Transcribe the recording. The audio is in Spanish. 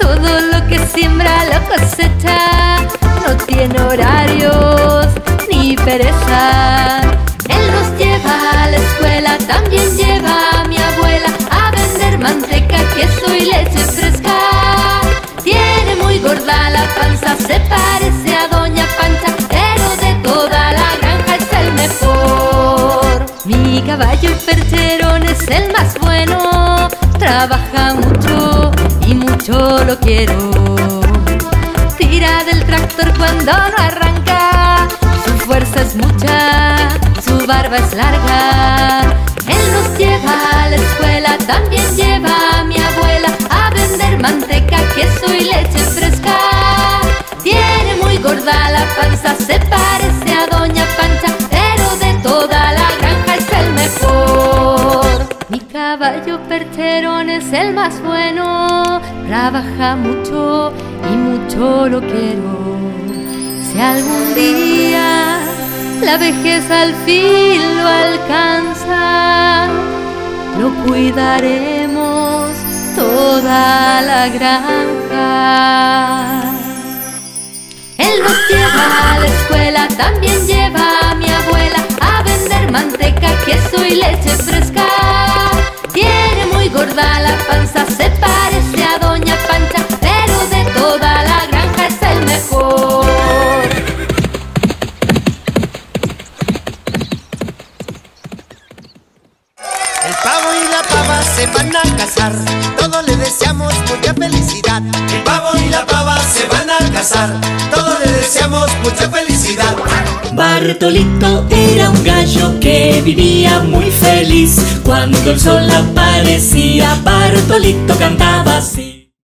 Todo lo que siembra lo cosecha, no tiene horarios ni pereza. Él nos lleva a la escuela, también lleva a mi abuela a vender manteca, queso y leche fresca. Tiene muy gorda la panza, se parece a Doña Pancha, pero de toda la granja es el mejor. Mi caballo Percherón es el más bueno, trabaja mucho y mucho lo quiero. Tira del tractor cuando no arranca, su fuerza es mucha, su barba es larga. Él nos lleva a la escuela, también lleva a mi abuela a vender manteca, queso y leche fresca. Tiene muy gorda la panza, se parece a Doña Pancha, pero de toda la granja es el mejor. Mi caballo Percherón es el más bueno, trabaja mucho y mucho lo quiero. Si algún día la vejez al fin lo alcanza, lo cuidaremos toda la granja. Él nos lleva a la escuela, también lleva a mi abuela a vender manteca, queso y leche fresca. Tiene muy gorda la panza, se parece a Doña Pancha, pero de toda la granja es el mejor. El pavo y la pava se van a casar, todos le deseamos mucha felicidad. El pavo y la pava se van a casar, todos le deseamos mucha felicidad. Bartolito era un gallo que vivía muy feliz. Cuando el sol aparecía, Bartolito cantaba así.